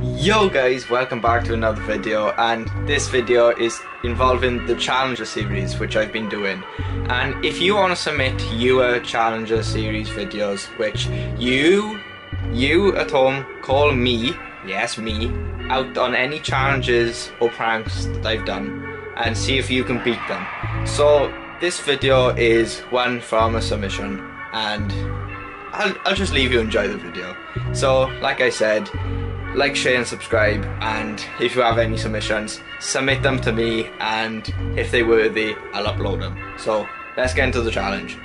Yo guys, welcome back to another video, and this video is involving the Challenger series which I've been doing. And if you want to submit your Challenger series videos, which you at home call me, yes me, out on any challenges or pranks that I've done and see if you can beat them. So this video is one from a submission, and I'll just leave you enjoy the video. So like I said, like, share and subscribe, and if you have any submissions, submit them to me, and if they're worthy, I'll upload them. So let's get into the challenge.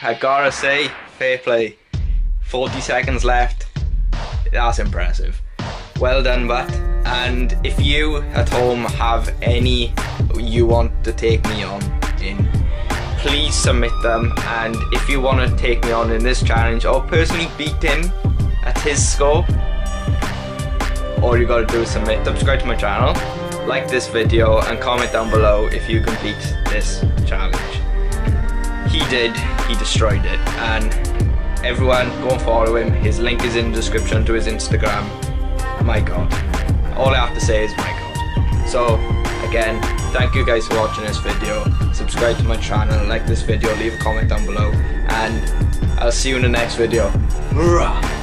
I gotta say, fair play. 40 seconds left. That's impressive. Well done, Bat. And if you at home have any you want to take me on in, please submit them. And if you want to take me on in this challenge or personally beat him at his score, all you gotta do is submit. Subscribe to my channel, like this video, and comment down below if you can beat this challenge. He did, he destroyed it, and everyone go and follow him. His link is in the description to his Instagram. My god, all I have to say is my god. So again, thank you guys for watching this video. Subscribe to my channel, like this video, leave a comment down below, and I'll see you in the next video. Hurrah!